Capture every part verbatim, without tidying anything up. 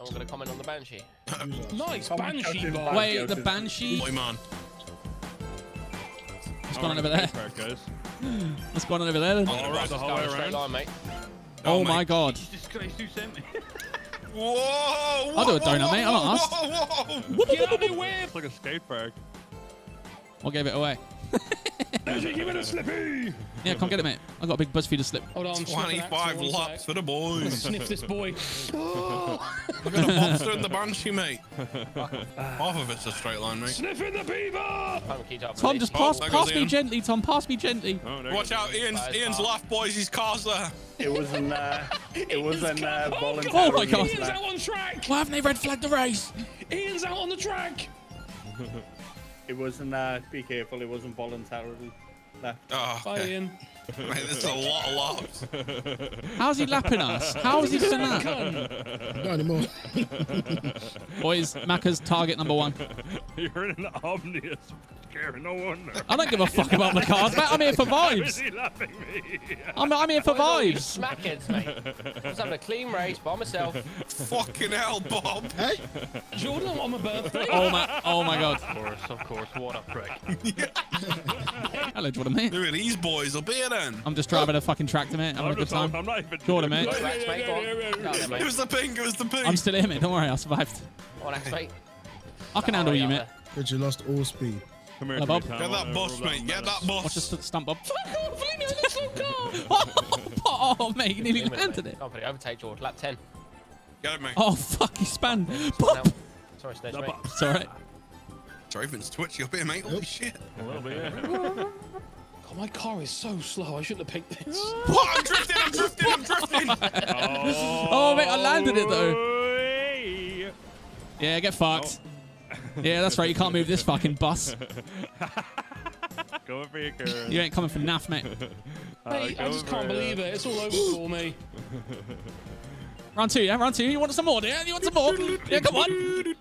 I'm going to comment on the Banshee. Nice Banshee, boy. Wait, the Banshee. Boy, man. What's going on over there? What's going on over there? All right, the whole way around. Line, mate. Oh, oh my God. Whoa, whoa! I'll do a donut, whoa, mate. I'm not asked. Whoa, whoa, whoa. Get out of the way. It's like a skate park. I'll give it away. Give it a slippy. Yeah, come get it, mate. I've got a big BuzzFeed to slip. Hold on, twenty-five laps for the boys. Let's sniff this boy. Oh. I've got a monster in the Banshee, mate. Half of it's a straight line, mate. Sniffing the beaver. Tom, just pass, oh, pass me Ian. gently, Tom. Pass me gently. Oh, Watch out, Ian's, Ian's laugh, boys. His car's there. It was an, uh, it was an, uh, voluntary. Oh, my God. Ian's out on track. Why haven't they red flagged the race? Ian's out on the track. It wasn't, uh, be careful, it wasn't voluntarily left. Oh, okay. Bye, Ian. Mate, there's a lot of laps. How's he lapping us? How is he done that? Not anymore. Boys, Macca's target number one. You're in an obvious scare, no wonder. I don't give a fuck about my cars, mate. I'm here for vibes. I'm, I'm here for vibes. Smackheads, mate. I was having a clean race by myself. Fucking hell, Bob. Hey? Jordan, on my birthday. Oh my, oh my God. Of course, of course. What a prick. Hello, Jordan, mate. Look at these boys. I'll be here then. I'm just driving a fucking tractor, mate. Having I'm a good time. I'm not even Jordan, mate. It was the pink. It was the pink. I'm still here, mate. Don't worry. I survived. On, X, mate. I can handle you, mate. But you lost all speed. Come here, Bob. Get that boss, mate. Get that boss. Watch us stump, Bob. Oh, mate. You nearly landed it. Can't put it. Overtake, Jordan. Lap ten. Get it, mate. Oh, fuck. He spanned. Bob. Sorry, Snedgie, mate. It's all right. Driving's twitchy up here, mate. Holy shit. A little bit, yeah. Oh, my car is so slow. I shouldn't have picked this. What? I'm drifting. I'm drifting. I'm drifting. oh, oh, mate. I landed it, though. Yeah, get fucked. Oh. Yeah, that's right. You can't move this fucking bus. Going for your girl. You ain't coming for naff, mate. Uh, mate, I just can't believe it. It's all over for me. Round two, yeah? Round two. You want some more, yeah? You want some more? Yeah, come on.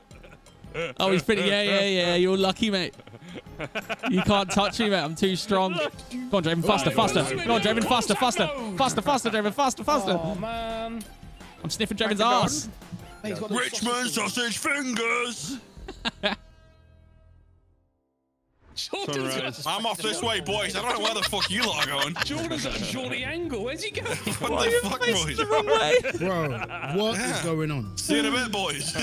Oh, he's pretty. Yeah, yeah, yeah. You're lucky, mate. You can't touch me, mate. I'm too strong. Go on, Draven, faster, faster. Go on, Draven, faster, faster. Faster, faster, Draven, faster, faster. Oh, man. I'm sniffing Draven's ass. Richmond sausage fingers. I'm off this way, boys. I don't know where the fuck you lot are going. Jordan's at a Geordie angle. Where's he going? What oh, the fuck, boys? The wrong way. Bro, what yeah. is going on? See you in a bit, boys.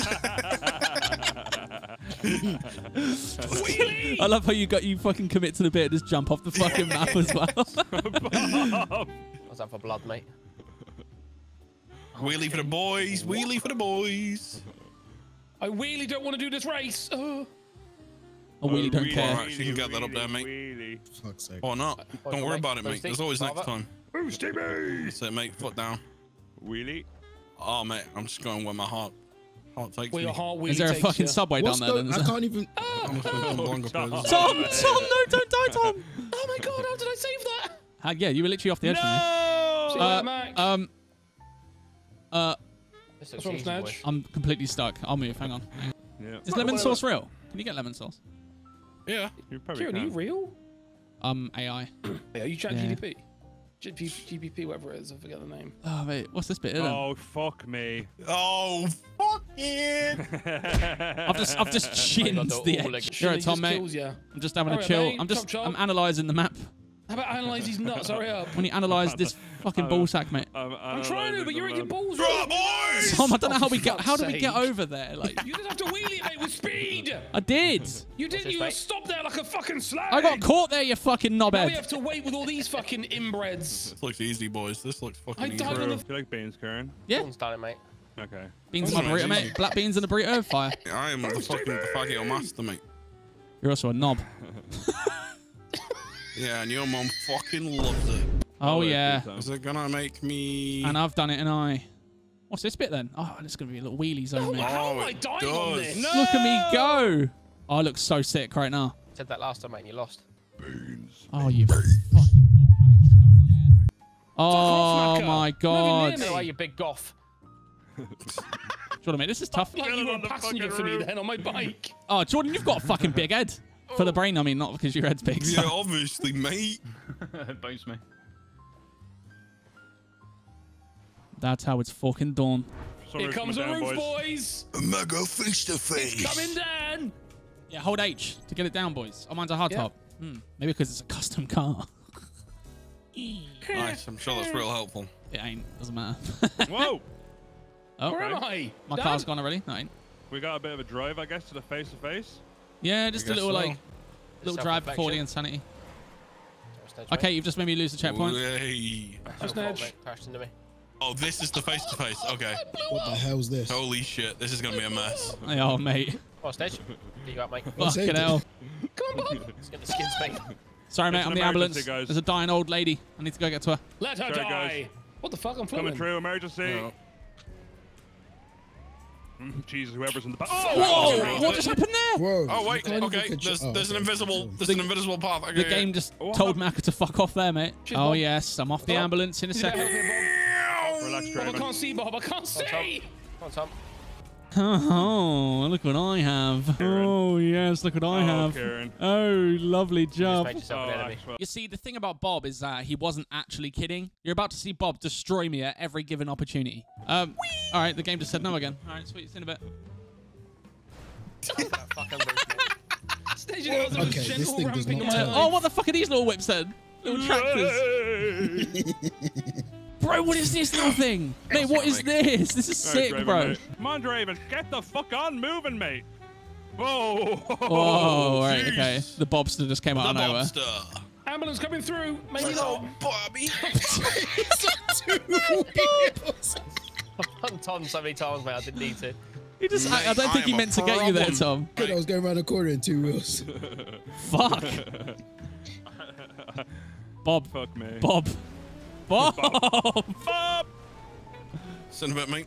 I love how you got you fucking commit to the bit and just jump off the fucking map as well. What's that for blood, mate? Wheelie for the boys. Wheelie for the boys. I really don't want to do this race. Oh. I really don't care. All right, you can get that up there, mate. Fuck's sake. Or not. Don't worry about it, mate. There's always next time. That's it, mate. Foot down. Wheelie. Oh, mate. I'm just going where my heart. Oh, your is there a fucking you. subway What's down there? Then, I can't even. Oh, oh, Tom, Tom, no, don't die, Tom. Oh my God, how did I save that? Uh, yeah, you were literally off the edge. No. From me. Uh, Max. Um. Uh. Snedgie. I'm completely stuck. I'll move. Hang on. Yeah. Is lemon sauce real? Can you get lemon sauce? Yeah. You probably Kieran, can. Are you real? Um, A I. Hey, are you ChatGPT? G P P, whatever it is, I forget the name. Oh, mate, what's this bit here? Oh, then? Fuck me. Oh, fuck it. I've just, I've just chinned the edge. You're right, Tom, mate. Kills, yeah. I'm just having All a right, chill. Mate. I'm just, Chop, I'm analysing the map. How about analyse these nuts? Hurry up. When you analyse this fucking ball sack, mate. I'm, I'm, I'm trying to, but you're in your balls. Drop, boys! Tom, I don't know how we get, how do we get over there? Like, you didn't have to wheelie, mate, with speed. I did. You did. You stopped there like a fucking slag. I got caught there, you fucking knobhead. Now we have to wait with all these fucking inbreds. This looks easy, boys. This looks fucking I easy. I Do you like beans, Kieran? Yeah. Beans, darling, mate. Okay. Beans and my burrito, mate. Black beans and a burrito. Fire. I am the fucking faggot master, mate. You're also a knob. Yeah, and your mom fucking loves it. Oh, oh yeah. Is it gonna make me... And I've done it, and I... What's this bit, then? Oh, it's gonna be a little wheelie zone, mate. How am I dying on this? No! Look at me go! Oh, I look so sick right now. I said that last time, mate, and you lost. Beans. Oh, you Beans. fucking... Oh, my God. Like you big goth. Jordan, mate, this is tough. Like you were a passenger for me, then, on my bike. Oh, Jordan, you've got a fucking big head. For the brain, I mean, not because your head's big. So. Yeah, obviously, mate. It bites me. That's how it's fucking done. Here comes the roof, boys. A mega face to face. It's coming down. Yeah, hold H to get it down, boys. Oh, mine's a hard yeah. top. Hmm. Maybe because it's a custom car. Nice. I'm sure that's real helpful. It ain't. Doesn't matter. Whoa. Oh, where am I? My Dad? Car's gone already. No, ain't. We got a bit of a drive, I guess, to the face to face. Yeah, just a little so. like little drive before the insanity. Okay, you've just made me lose the checkpoint. Hey. Just edge. Crashed into me. Oh, this is the face to face. Okay. What the hell's this? Holy shit! This is gonna be a mess. Oh, mate. Oh, Snedgie. You got Mike. Fucking hell. Come on, Bob. Let's get the skins back. Sorry, mate. I'm the ambulance. Guys. There's a dying old lady. I need to go get to her. Let her Sorry, die. Guys. What the fuck? I'm floating. Coming through. Emergency. No. Jesus, whoever's in the back. Oh, whoa! What just happened there? Whoa. Oh wait, okay. There's, there's an invisible, there's an invisible path. Okay, the game just told Macca to fuck off there, mate. Oh yes, I'm off the ambulance in a second. Relax, Bob. I can't see, Bob. I can't see. Oh, look what I have. Oh yes, look what I have. Oh, lovely job. You see, the thing about Bob is that he wasn't actually kidding. You're about to see Bob destroy me at every given opportunity. Um, all right, the game just said no again. All right, sweet, see you in a bit. Okay, this thing does not turn. Oh, what the fuck are these little whips then? Little tractors. Bro, what is this little thing? Mate, what is this? This is sick, right, Draven, bro. Mate. Come on, Draven, get the fuck on moving, mate. Whoa. Oh, right, geez. Okay. The Bobster just came out the of nowhere. Bobster. Ambulance coming through. Maybe not. Oh, Bobby. I've Tom so many times, mate. I didn't need to. He just, mate, I, I don't I think he meant to get you there, Tom. I was going around a corner in two wheels. Fuck. Bob. Fuck me. Bob. Bob! Bob! Bob! Send him at me.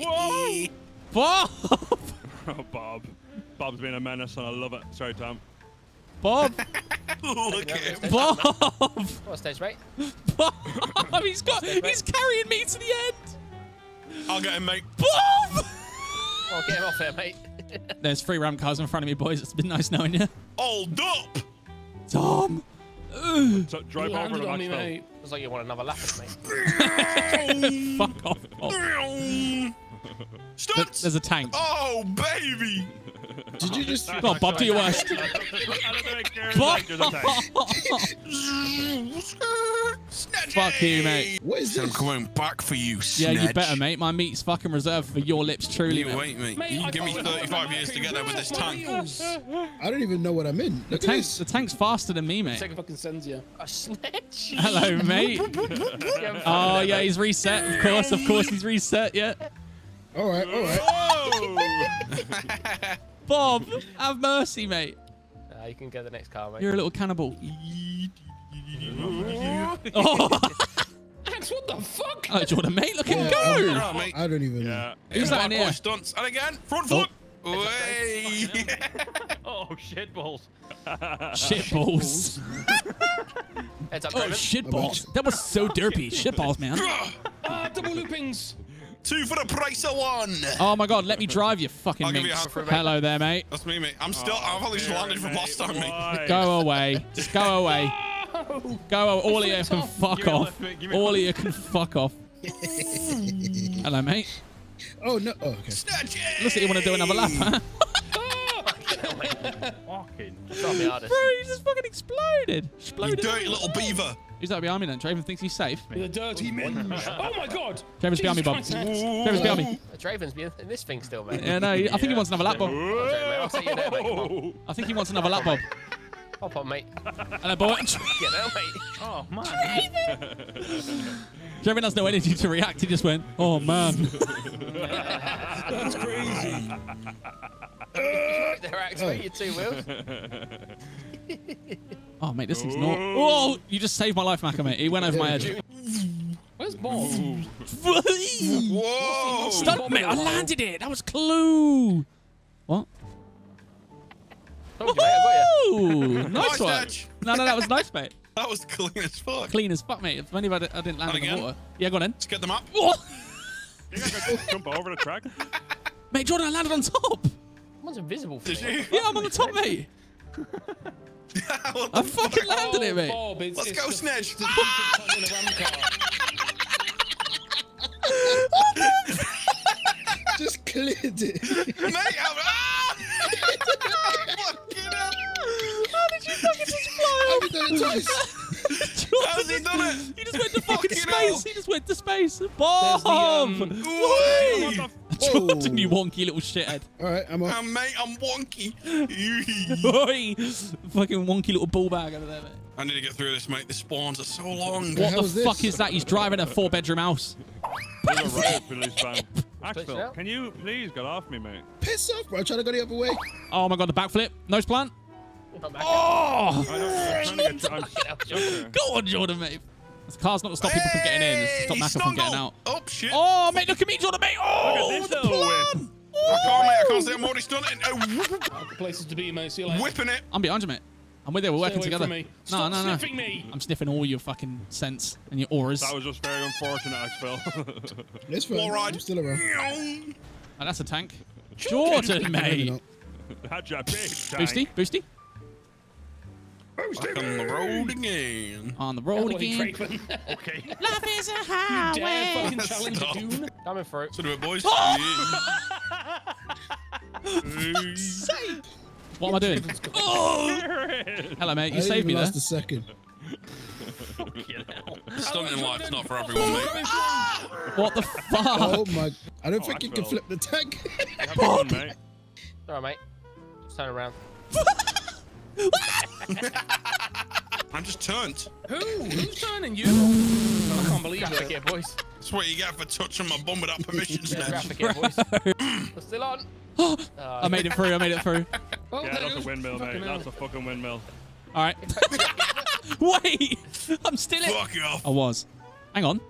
Whoa! Bob! Oh, Bob. Bob's been a menace and I love it. Sorry, Tom. Bob! Look at him. Bob! What stage, mate? Bob! He's got, stage, he's carrying me to the end! I'll get him, mate. Bob! I'll get him off here, mate. There's three ram cars in front of me, boys. It's been nice knowing you. Hold up! Tom! So, drive you over to me, mate. Looks like you want another lap at me. Fuck off. Oh. Stunts! There's a tank. Oh, baby! Did you just... Oh, oh Bob, do your worst. Bob! Fuck you, mate. What is this? I'm coming back for you, Snedgie. Yeah, you better, mate. My meat's fucking reserved for your lips truly, you mate. Wait, mate. mate you I give me thirty-five years to get there with this tank. I don't even know what I'm in. The tank's, the tank's faster than me, mate. Second fucking sends you. A Snedgie. Hello, mate. Oh, yeah, he's reset. Of course, of course he's reset, yeah. All right, all right. Bob, have mercy, mate. Uh, you can get the next car, mate. You're a little cannibal. Oh. Axe, what the fuck? Oh, Jordan, mate, look at yeah, him go. I, I don't even yeah. know. Who's yeah. that in here? Stunts. And again, front foot. Oh, oh shit balls. Shit balls. Oh, shit balls. That was so derpy. Shit balls, man. Ah, double loopings. Two for the price of one. Oh my god, let me drive you fucking minx. Hello there, mate. That's me, mate. I'm still, oh, I've only just landed from last time, mate. Go away. Just go away. No. Go away. All of you can fuck off. All of you can fuck off. Hello, mate. Oh, no. Oh, okay. Snedgie! Looks like you want to do another lap, huh? Fucking. Bro, you just fucking exploded. Exploded. You dirty little beaver. Who's that behind me then? Draven thinks he's safe. The dirty man. Oh my god! Draven's behind me, Bob. Draven's behind me. Draven's in this thing still, mate. Yeah, no, I think he wants another lap, Bob. I'll take you there, mate. I think he wants another lap, Bob. Hop on, mate. Hello, boy. Get out, mate. Oh, man. Draven! Draven has no energy to react. He just went, oh, man. That's crazy. They're activating your two wheels. Oh, mate, this thing's not. Oh, you just saved my life, Macca, mate. He went over my edge. Where's Bob? Whoa! Stunt, mate. I landed it. That was Clue. What? Woohoo! Nice one. No, no, that was nice, mate. That was clean as fuck. Clean as fuck, mate. If only if I, I didn't land Not in again. the water. Yeah, go on then. Let's get them up. You guys gotta jump over the track? Mate, Jordan, I landed on top. One's invisible for Did me. You? Yeah, I'm on the top, mate. I fucking fuck? landed it, mate. Oh, Bob, it's, Let's it's go, Snedgie. Ah! cleared it. Mate, I'm, ah! Fucking hell. How did you fucking just fly? I've done it twice. How's he done it? He just went to fucking space. Hell. He just went to space. Bomb! The, um, what the Jordan, you wonky little shithead. All right, I'm off. Um, mate, I'm wonky. Fucking wonky little ball bag over there, mate. I need to get through this, mate. The spawns are so long. What the, the fuck this? is that? He's driving a four-bedroom house. That's it. Axel, can you please get off me, mate? Piss off, bro. I'm trying to go the other way. Oh, my God. The backflip. Nose plant. Oh! Yes. I don't, I'm trying to get go on, Jordan, mate. This car's not going to stop hey, people from getting in. It's to stop Macker from getting out. Oh, shit. Oh, mate. Look at me, Jordan, mate. Oh, look at this the plan. Oh, I can't, mate. I can't see it. I'm already stunned. Oh, places to be, mate. See you later. Whipping it. I'm behind you, mate. I'm with you. We're working together. No, Stop no, no. sniffing me. I'm sniffing all your fucking scents and your auras. That was just very unfortunate, Axel. It's fine. All right. I'm still around. Oh, that's a tank. Jordan, mate. That's a big tank. Boosty, boosty. Back on the road again. On the road yeah, again. Okay. Life is a highway. You dare fucking challenge Doom. Damn it, throat. Sort of it, boys. Oh! Fuck's sake. What am I doing? Oh! Hello, mate. You I saved me there. I lost a second. Stunning life's not for everyone, mate. Ah! What the fuck? Oh, my. I don't oh, think I you fell. can flip the tank. All right, mate. Just turn around. I'm just turned. Who? Who's turning you? I can't believe Graphic it. Here, boys. That's what you get for touching my bum without permission, Snedgie. Yeah, Graphic here, boys. We're still on. Oh, I made it through. I made it through. Oh, yeah, that's a windmill, mate. That's a fucking windmill. All right. Wait, I'm still in. Fuck off. I was. Hang on.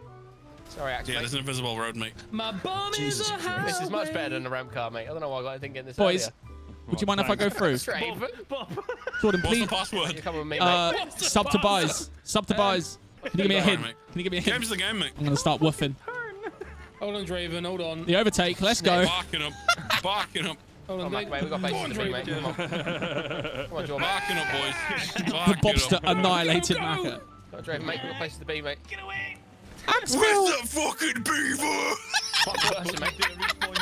Sorry, actually. Yeah, there's an invisible road, mate. My bum Jesus is a highway. This is much better than the ramp car, mate. I don't know why I didn't get this. Boys, earlier. would you mind if I go through? Bob, Bob. Jordan, please. What's the password? Come with me, mate. Uh, sub to buys. Sub to buys. Can you give me a hint? Can you give me a hint? Game's the game, mate. I'm gonna start woofing. Hold on, Draven. Hold on. The overtake. Let's go. Barking up. Barking up. Hold on, mate. We got bases on, to be, mate. Come on. Come on, Jordan. Barking up, boys. Barking the Bobster up. annihilated Macker. Got Draven, mate. We got places to be, mate. Get away. Axel. Where's that fucking beaver? Fuck mate.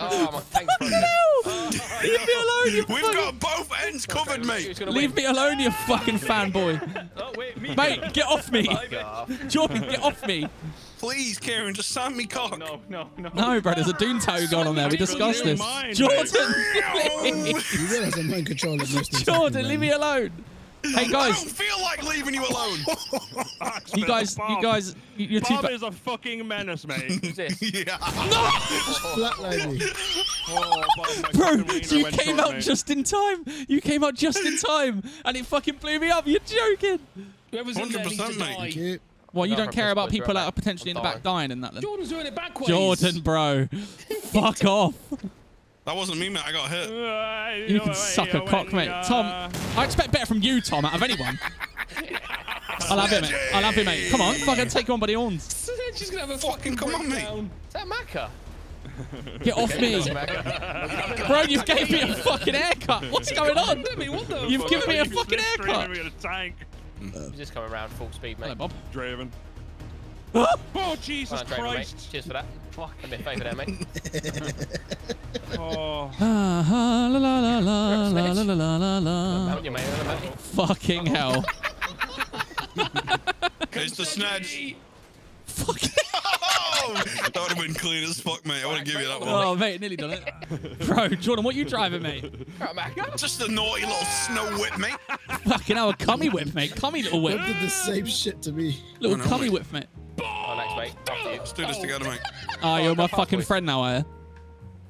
Oh my. Thanks, bro. No. Leave me alone. You We've fucking... got both ends covered, oh, mate. Leave me alone, you fucking fanboy. Oh wait, me. Mate, get off me. Jordan, get off me. Please, Kieran, just sand me cock. Oh, no, no, no. No, bro, there's a Doom Tower going on there. We discussed this. Mind, Jordan, please. You realize I'm mind controlling most of Jordan, leave me alone. Hey, guys. I don't feel like leaving you alone. you guys, you guys, you're Bob too... Bob is a fucking menace, mate. Who's this? Yeah. No! Flatlining. Oh, Bob, bro, so you came out mate. just in time. You came out just in time, and it fucking blew me up. You're joking. Whoever's in there needs to die. Well, you no, don't care about people that are potentially I'm in the back dying in that then. Jordan's doing it backwards. Jordan, bro. Fuck off. That wasn't me, mate. I got hurt. Uh, you can suck a cock, mate. Uh... Tom, I expect better from you, Tom, out of anyone. I'll have it, mate. I'll have it, mate. Come on. Fucking take you on by the horns. She's going to have a fucking, fucking come on, mate. Is that Macker? Get off me. Bro, you gave me a fucking haircut. What's going on? You've given me a fucking haircut. Uh, just come around full speed, mate. Hello, Bob. Draven. Oh, Jesus on, Draven, Christ. Mate. Cheers for that. Fucking bit favour there, mate. Oh. Fucking hell. It's the Snedgie. Fucking hell. That would have been clean as fuck, mate. I want to give you that one. Oh, mate, nearly done it. Bro, Jordan, what are you driving, mate? Just a naughty little snow whip, mate. Fucking hell, a cummy whip, mate. Cummy little whip. Did the same shit to me. Little oh, no, cummy whip, mate. Oh, next, mate. After you. Let's do this together, mate. Oh, oh you're my fucking boys. friend now, are you?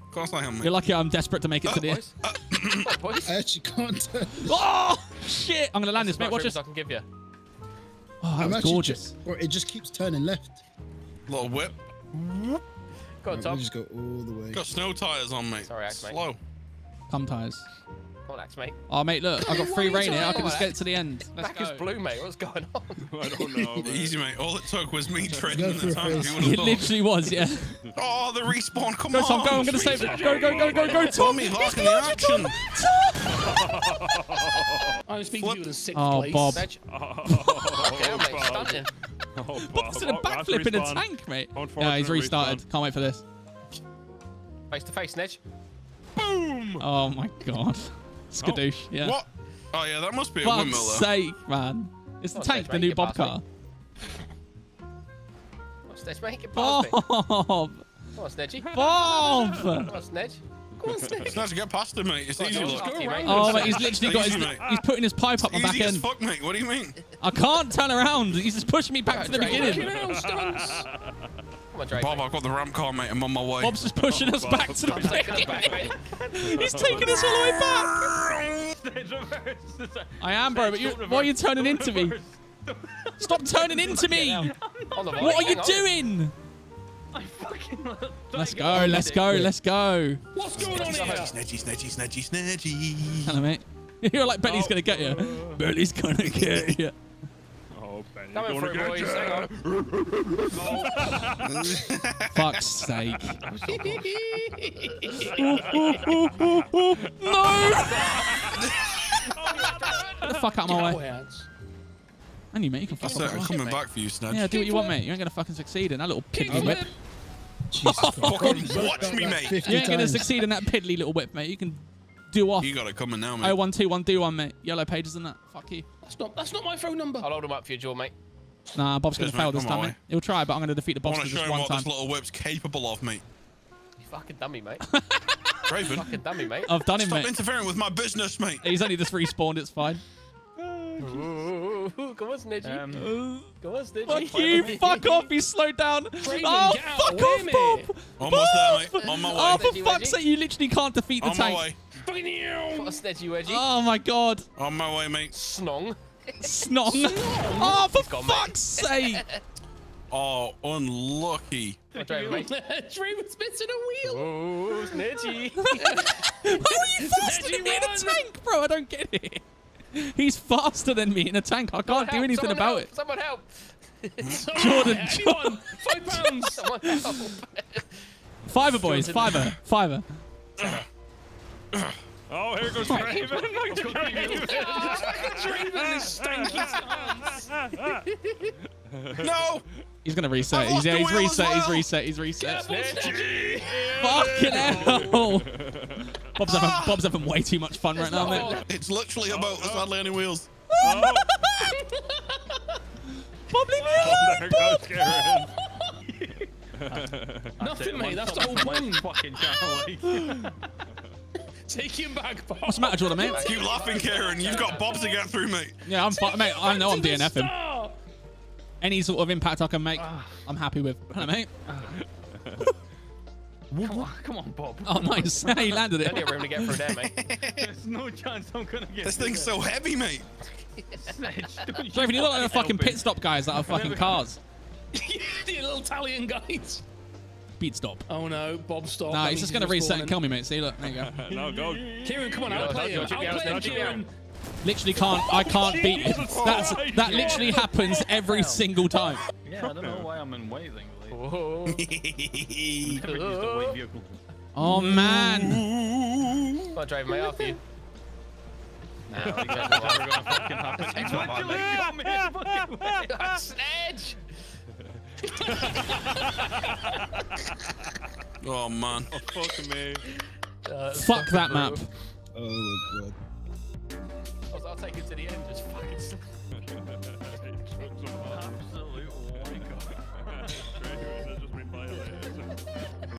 Of course I am, mate. You're lucky I'm desperate to make it oh, to the end. Uh, I actually can't. Oh, shit. I'm going to land this, mate. Watch this. I can give you. Oh, that was gorgeous. Just, it just keeps turning left. Little whip. Go on, Tom. Just go all the way. Got snow tires on, mate. Sorry, Axe, mate. Slow. Come tires. Hold on, Axe, mate. Oh, mate, look. I've got free rein here. I can just get to the end. Let's Back go. is blue, mate. What's going on? I don't know. Mate. Easy, mate. All it took was me treading the time. It literally was, yeah. Oh, the respawn. Come go, Tom, on. Go, I'm going to save it. Go, go, go, go, go, Tom. He's lost the action. I'm speaking to you in sixth place. Oh, Bob. Okay, Bob's in a backflip in a tank, mate. Yeah, he's restarted. Can't wait for this. Face to face, Snedgie. Boom! Oh my god. Skadoosh, oh, yeah. What? Oh yeah, that must be a windmill though. For sake, man. It's the tank, the new Bob car. Snedgie, make it past me. Bob! Come on, Snedgie. Bob! Come on, Snedgie. Come on, Snedgie. Snedgie, get past him, mate. It's easy. Let's go around. Oh, mate, he's literally got his... He's putting his pipe up my back end. Easy as fuck, mate. What do you mean? I can't turn around. He's just pushing me back to the beginning. Come on, Bob, I've got the ramp car, mate. I'm on my way. Bob's just pushing us back to the beginning. He's taking us all the way back. I am, bro, but why are you turning into me? Stop turning into me! What are you doing? I fucking let's go, let's go, let's go. What's going on here? Snedgie, Snedgie, Snedgie, Snedgie. Hello, mate. You're like, Benny's gonna get you. Benny's gonna get you. Oh, Benny's gonna get you. Fuck's sake. No! Get the fuck out of my way. And you, mate, you can fuck off. I'm coming back for you, Snedgie. Yeah, do what you want, mate. You ain't gonna fucking succeed in that little piddly whip. Jesus fucking watch me, mate. You ain't gonna succeed in that piddly little whip, mate. You can do off. You got it coming now, mate. Oh, one, two, one, do one, mate. Yellow pages and that. Fuck you. That's not. That's not my phone number. I'll hold him up for you, Joel, mate. Nah, Bob's gonna fail this time, mate. He'll try, but I'm gonna defeat the Bobster just one time. I wanna show him what this little whip's capable of, mate. You fucking dummy, mate. Raven. Fucking dummy, mate. I've done him, mate. Stop interfering with my business, mate. He's only just respawned. It's fine. Ooh, ooh, ooh. Come on, Snedgie. Um, Come on, Snedgie. Fuck you. Fuck off. He's slowed down. Raven, oh, fuck off, me. Bob. Almost Bob. There, mate. On my way. Oh, for Snedgie, fuck's sake, you literally can't defeat the on tank. On my way. Fucking you. Got a Snedgie wedgie. Oh, my God. On my way, mate. Snong. Snong. Snong. Oh, for gone, fuck's mate. Sake. Oh, unlucky. Draven's missing a wheel. Oh, Snedgie. How are you faster than me in a tank, bro? I don't get it. He's faster than me in a tank. I can't do anything about it. Someone help. Jordan, Jordan. Five pounds. Someone help. Fiver, boys. Fiver. Fiver. Oh, here goes Draven. Look at Draven. Draven is stanky. No. He's going to reset. He's reset. He's reset. He's reset. Fucking hell. Bob's, ah! having, Bob's having way too much fun right now, mate. It's literally oh, about oh. sadly any wheels. Oh. Bob, leave oh, me alone, Bob! Goes, nothing, mate. That's the whole point. Fucking channel, take him back, Bob. What's the matter, Jordan, mate? Keep laughing, Karen. You've got Bob to get through, mate. Yeah, I'm fine, mate. I know I'm DNFing. Any sort of impact I can make, I'm happy with. Hello, mate. Come on, come on, Bob. Oh, nice. He landed it. Plenty of room to get through there, mate. There's no chance I'm going to get this thing's so heavy, mate. Draven, you look like a fucking pit stop guys that are fucking cars. The little Italian guys. Beat stop. Oh, no. Bob stop. Nah, he's just going to reset and kill me, mate. See, look. There you go. No, go. Kieran, come on. I'll play him. I'll play him, Kieran. Literally can't. I can't beat him. That's, that literally happens every single time. Yeah, I don't know why I'm in waving. Oh man! I'll drive my off you. No, we're gonna fucking have to take one on me. That's Edge. Oh man! Oh, fuck me! Uh, fuck that map. Oh god! I'll take it to the end. Just fucking.